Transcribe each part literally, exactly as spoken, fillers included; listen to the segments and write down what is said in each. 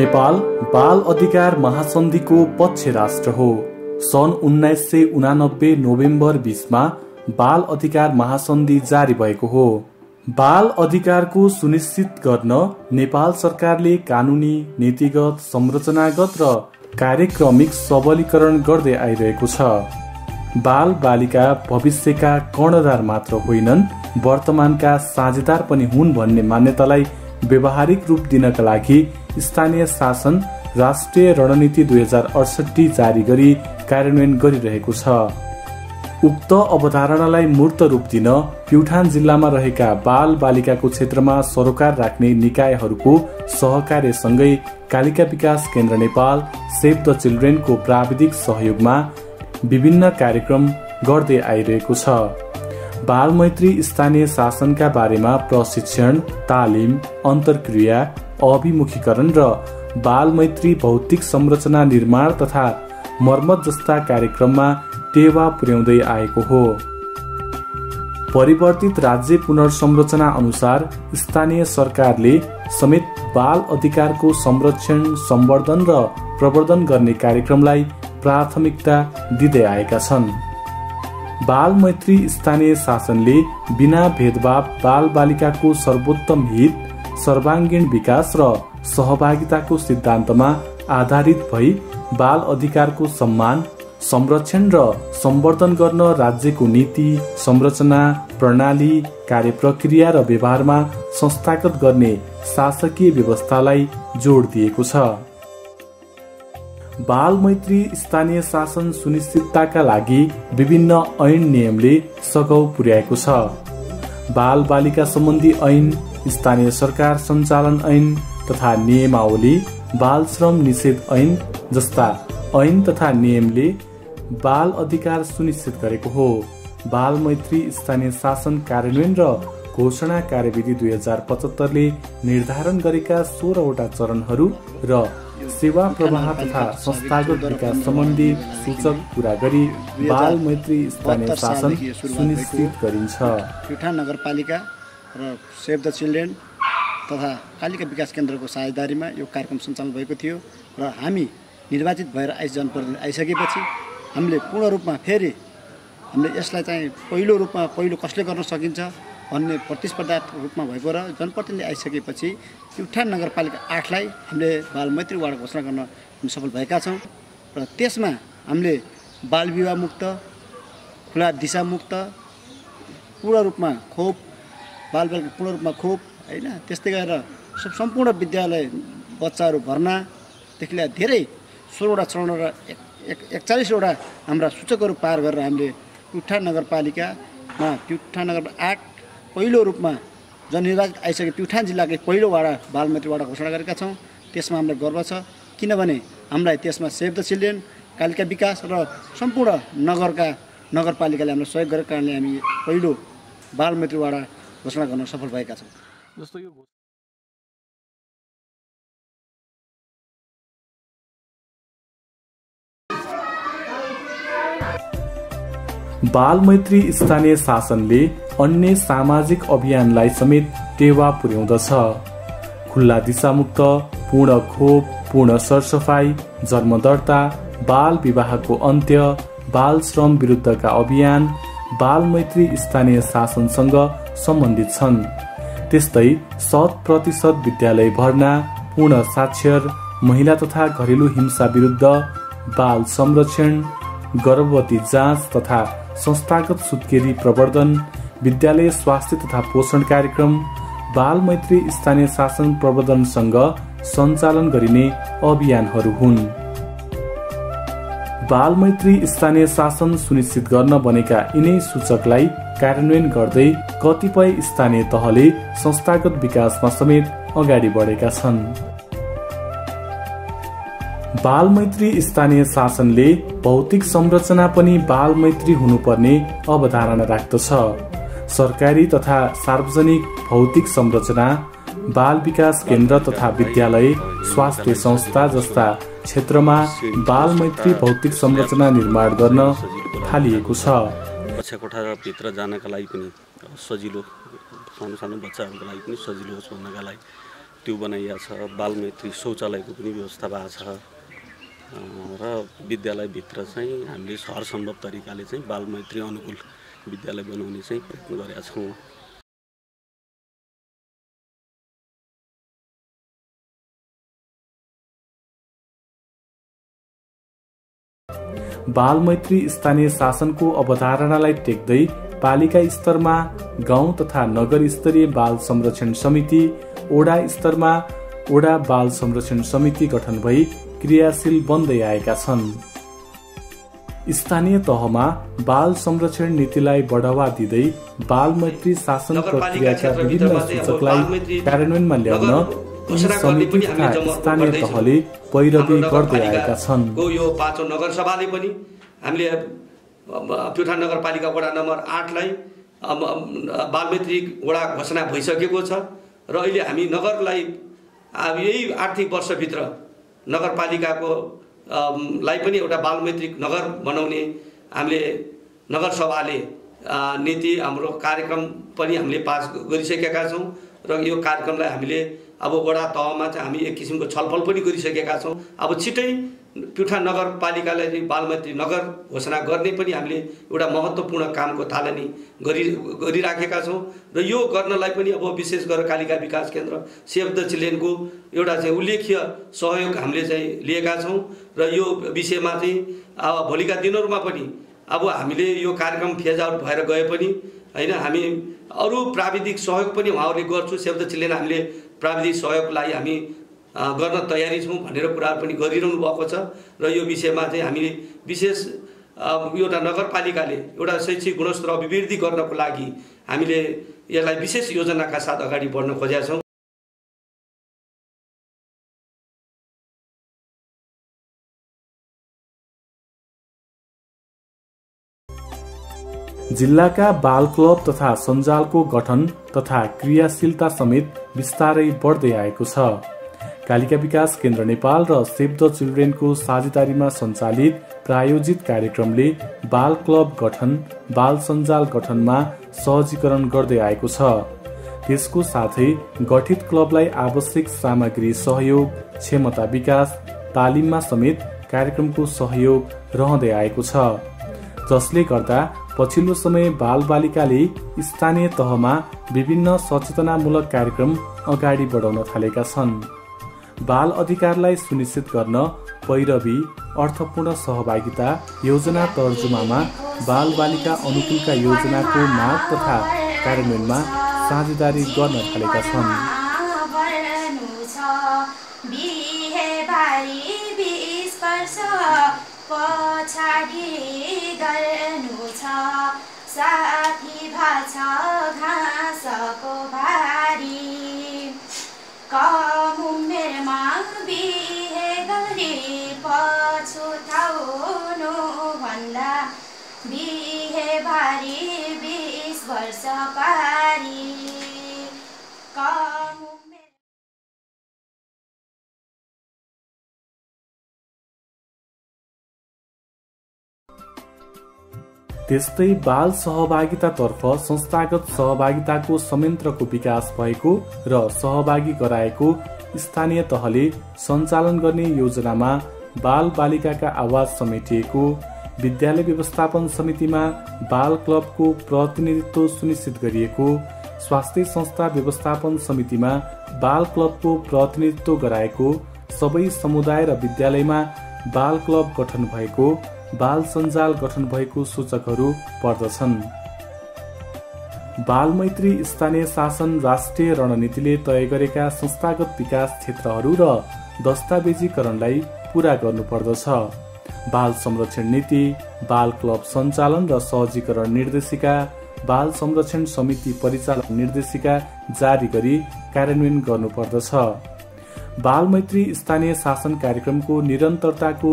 नेपाल बाल अधिकार महासन्धिको पक्ष राष्ट्र हो। सन् उन्नाइस सय उनानब्बे नोभेम्बर बीसमा बाल अधिकार महासन्धि जारी भएको हो। बाल अधिकारको सुनिश्चित गर्न नेपाल सरकारले कानुनी, नीतिगत, संरचनागत र कार्यक्रमिक सबलीकरण गर्दै आइरहेको छ। बाल बालिका भविष्यका कर्णधार मात्र होइनन्, वर्तमानका साझेदार पनि हुन् भन्ने मान्यतालाई व्यावहारिक रूप दिनका लागि स्थानीय शासन राष्ट्रिय रणनीति दुई हजार अडसठी जारी गरी कार्यान्वयन गरिरहेको छ। उक्त अवधारणालाई मूर्त रूप दिन प्युठान जिल्लामा रहेका बाल बालिकाको क्षेत्रमा सरोकार राख्ने निकायहरूको सहकार्यसँगै कालिका बिकास केन्द्र नेपाल, सेभ द चिल्ड्रेनको प्राविधिक सहयोगमा विभिन्न कार्यक्रम गर्दै आइरहेको छ। बालमैत्री स्थानीय शासनका बारेमा प्रशिक्षण, तालिम, अन्तर्क्रिया, अभिमुखीकरण र बालमैत्री भौतिक संरचना निर्माण तथा मर्मत जस्ता कार्यक्रममा टेवा पुर्याउँदै आएको हो। परिवर्तित राज्य पुनर्संरचना अनुसार स्थानीय सरकारले समेत बाल अधिकारको संरक्षण, संवर्धन र प्रवर्धन गर्ने कार्यक्रमलाई प्राथमिकता दिँदै आएका छन्। बालमैत्री स्थानीय शासनले बिना भेदभाव बाल बालिकाको सर्वोत्तम हित, सर्वाङ्गीण विकास र सहभागिताको सिद्धान्तमा आधारित भई बाल अधिकारको सम्मान, संरक्षण र सम्वर्धन गर्न राज्यको नीति, संरचना, प्रणाली, कार्यप्रक्रिया र व्यवहारमा संस्थागत गर्ने शासकीय व्यवस्थालाई जोड दिएको छ। बालमैत्री स्थानीय शासन सुनिश्चितताका लागि विभिन्न ऐन नियमले सघाउ पुर्याएको छ। बाल बालिका सम्बन्धी ऐन, स्थानीय सरकार सञ्चालन ऐन तथा नियमावली, बाल श्रम निषेध ऐन जस्ता ऐन तथा नियमले बाल अधिकार सुनिश्चित गरेको हो। बालमैत्री स्थानीय शासन कार्यान्वयन र घोषणा कार्यविधि दुई हजार पचहत्तरले निर्धारण गरेका सोह्रवटा चरणहरू र सेवा प्रवाह तथा संस्थागत विकास सम्बन्धी सूचक पूरा गरी बालमैत्री स्थानीय शासन सुनिश्चित गरिन्छ। प्युठान नगरपालिका र सेभ द चिल्ड्रेन तथा कालिका विकास केन्द्रको साझेदारीमा यो कार्यक्रम सञ्चालन भएको थियो र हामी निर्वाचित भएर आइ जनप्रतिनिधि आइसकेपछि हामीले पूर्ण रूपमा फेरि हामीले यसलाई चाहिँ पहिलो रूपमा पहिलो कसले गर्न सकिन्छ भन्ने प्रतिस्पर्धात्मक रूपमा भएको र जनप्रतिनिधि आइसकेपछि प्युठान नगरपालिका आठलाई हामीले बालमैत्री वार्ड घोषणा गर्न सफल भएका छौँ र त्यसमा हामीले बाल विवाह मुक्त, खुला दिशा मुक्त, पूर्ण रूपमा खोप, बाल बालिका पूर्ण रूपमा खोप होइन, त्यस्तै गरेर सम्पूर्ण विद्यालय बच्चाहरू भर्नादेखि लिएर धेरै सोह्रवटा चरण र एकचालिसवटा हाम्रा सूचकहरू पार गरेर हामीले प्युठान नगरपालिकामा प्युठान नगर आठ पहिलो रूपमा जननिर्वाचित आइसके प्युठान जिल्लाकै पहिलो वाडा बालमैत्री वाडा घोषणा गरेका छौँ। त्यसमा हामीलाई गर्व छ, किनभने हामीलाई त्यसमा सेभ द चिल्ड्रेन, कालिका विकास र सम्पूर्ण नगरका नगरपालिकाले हामीलाई सहयोग गरेको कारणले हामी पहिलो बालमैत्री वाडा घोषणा गर्न सफल भएका छौँ। जस्तो यो बालमैत्री स्थानीय शासनले अन्य सामाजिक अभियानलाई समेत टेवा पुर्याउँदछ। खुल्ला दिशामुक्त, पूर्ण खोप, पूर्ण सरसफाई, जन्मदर्ता, बाल विवाहको अन्त्य, बाल श्रम विरुद्धका अभियान बालमैत्री स्थानीय शासनसँग सम्बन्धित छन्। त्यस्तै शत प्रतिशत विद्यालय भर्ना, पूर्ण साक्षर, महिला तथा घरेलु हिंसा विरुद्ध, बाल संरक्षण, गर्भवती जाँच तथा संस्थागत सुत्केरी प्रवर्धन, विद्यालय स्वास्थ्य तथा पोषण कार्यक्रम, बालमैत्री स्थानीय शासन प्रवर्धनसँग सञ्चालन गरिने अभियानहरू हुन्। बालमैत्री स्थानीय शासन सुनिश्चित गर्न बनेका यिनै सूचकलाई कार्यान्वयन गर्दै कतिपय स्थानीय तहले संस्थागत विकासमा समेत अगाडि बढेका छन्। बालमैत्री स्थानीय शासनले भौतिक संरचना पनि बालमैत्री हुनुपर्ने अवधारणा राख्दछ। सरकारी तथा सार्वजनिक भौतिक संरचना, बाल विकास केन्द्र तथा विद्यालय, स्वास्थ्य संस्था जस्ता क्षेत्रमा बालमैत्री भौतिक संरचना निर्माण गर्न थालिएको छ। बच्चा कोठा र भित्र जानका लागि पनि सजिलो, सानो सानो बच्चाहरुको लागि पनि सजिलो होस् भन्नका लागि त्यो बनाइएको छ। बालमैत्री शौचालयको पनि व्यवस्था भएको छ र विद्यालय भित्र चाहिँ हामीले हर सम्भव तरिकाले चाहिँ बालमैत्री अनुकूल विद्यालय बनाउने चाहिँ प्रयत्न गरेका छौं। बालमैत्री स्थानीय शासनको अवधारणालाई टेक्दै पालिका स्तरमा गाउँ तथा नगर स्तरीय बाल संरक्षण समिति, ओडा स्तरमा ओडा बाल संरक्षण समिति गठन भई क्रियाशील बन्दै आएका छन्। स्थानीय तहमा बाल संरक्षण नीतिलाई बढावा दिँदै बालमैत्री शासन प्रक्रियाका विभिन्न सूचकलाई कार्यान्वयनमा ल्याउन समिति तथा स्थानीय तहले पैरवी गर्दै आएका छन्। यो पाँचौं नगर सभाले पनि हामीले प्युठान नगरपालिका वडा नम्बर आठ लाई बालमैत्री वडा घोषणा भइसकेको छ र अहिले हामी नगरलाई यही आर्थिक वर्षभित्र नगरपालिकाको लाई पनि एउटा बालमैत्री नगर बनाउने हामीले नगर सभाले नीति हाम्रो कार्यक्रम पनि हामीले पास गरिसकेका छौं र यो कार्यक्रमलाई हामीले अब वडा तहमा चाहिँ हामी एक किसिमको छलफल पनि गरिसकेका छौं। अब छिटै प्युठा नगरपालिकालाई बालमैत्री नगर घोषणा गर्ने पनि हामीले एउटा महत्त्वपूर्ण कामको थालनी गरि गरिराखेका छौं र यो गर्नलाई पनि अब विशेष गरेर कालिका विकास केन्द्र, सेभ द चिल्डनको एउटा चाहिँ उल्लेख्य सहयोग हामीले चाहिँ लिएका छौं र यो विषयमा चाहिँ अब भोलिका दिनहरूमा पनि अब हामीले यो कार्यक्रम फेज आउट भएर गए पनि हैन, हामी अरू प्राविधिक सहयोग पनि उहाँहरूले गर्छु। सेभ द चिल्ड्रन हामीले प्राविधिक सहयोगलाई हामी गर्न तयारी छौं भनेर कुराहरू पनि गरिरहनु भएको छ र यो विषयमा चाहिँ हामीले विशेष एउटा नगरपालिकाले एउटा शैक्षिक गुणस्तर अभिवृद्धि गर्नको लागि हामीले यसलाई विशेष योजनाका साथ अगाडि बढ्न खोजेका छौं। जिल्लाका बाल क्लब तथा सञ्जालको गठन तथा क्रियाशीलता समेत विस्तारै बढ्दै आएको छ। कालिका विकास केन्द्र नेपाल र सेभ द चिल्ड्रेनको साझेदारीमा सञ्चालित प्रायोजित कार्यक्रमले बाल क्लब गठन, बाल सञ्जाल गठनमा सहजीकरण गर्दै आएको छ। त्यसको साथै गठित क्लबलाई आवश्यक सामग्री सहयोग, क्षमता विकास, तालिममा समेत कार्यक्रमको सहयोग रहँदै आएको छ, जसले गर्दा पछिल्लो समय बालबालिकाले स्थानीय तहमा विभिन्न सचेतनामूलक कार्यक्रम अगाडि बढाउन थालेका छन्। बाल अधिकारलाई सुनिश्चित गर्न पैरवी, अर्थपूर्ण सहभागिता, योजना तर्जुमामा बालबालिका अनुकूलका योजनाको माग तथा कार्यान्वयनमा साझेदारी गर्न थालेका छन्। साथी भाछ घाँसको भारी कम उमेरमा बिहे गरी पछुताउनु भन्दा बिहे भारी बीस वर्ष पारी कम। त्यस्तै बाल सहभागितातर्फ संस्थागत सहभागिताको संयन्त्रको विकास भएको र सहभागी गराएको स्थानीय तहले सञ्चालन गर्ने योजनामा बाल बालिकाका आवाज समेटिएको, विद्यालय व्यवस्थापन समितिमा बाल क्लबको प्रतिनिधित्व सुनिश्चित गरिएको, स्वास्थ्य संस्था व्यवस्थापन समितिमा बाल क्लबको प्रतिनिधित्व गराएको, सबै समुदाय र विद्यालयमा बाल क्लब गठन भएको, बाल सञ्जाल गठन भएको सूचकहरू पर्दछन्। बालमैत्री स्थानीय शासन राष्ट्रिय रणनीतिले तय गरेका संस्थागत विकास क्षेत्रहरू र दस्तावेजीकरणलाई पूरा गर्नुपर्दछ। बाल संरक्षण नीति, बाल क्लब सञ्चालन र सहजीकरण निर्देशिका, बाल संरक्षण समिति परिचालन निर्देशिका जारी गरी कार्यान्वयन गर्नुपर्दछ। बालमैत्री स्थानीय शासन कार्यक्रमको निरन्तरताको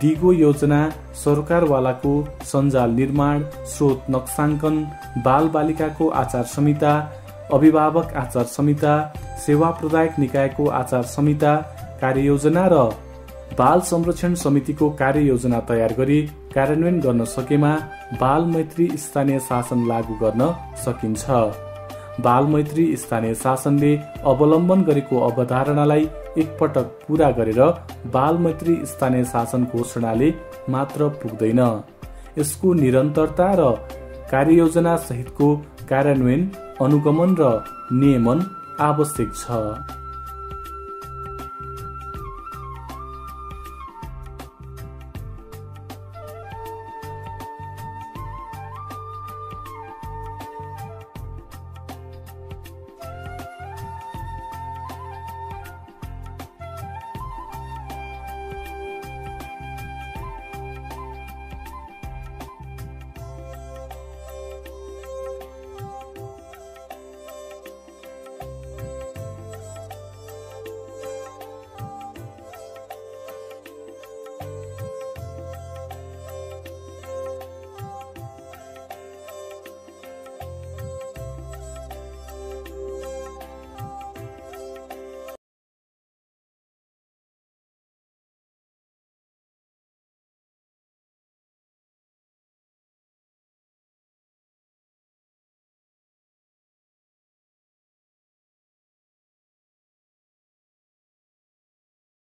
दिगो योजना, सरकारवालाको सञ्जाल निर्माण, स्रोत नक्साङ्कन, बाल बालिकाको आचार संहिता, अभिभावक आचार संहिता, सेवा प्रदायक निकायको आचार संहिता कार्ययोजना र बाल संरक्षण समितिको कार्ययोजना तयार गरी कार्यान्वयन गर्न सकेमा बालमैत्री स्थानीय शासन लागू गर्न सकिन्छ। बालमैत्री स्थानीय शासनले अवलम्बन गरेको अवधारणालाई एकपटक पूरा गरेर बालमैत्री स्थानीय शासन घोषणाले मात्र पुग्दैन, यसको निरन्तरता र कार्ययोजना सहितको कार्यान्वयन, अनुगमन र नियमन आवश्यक छ।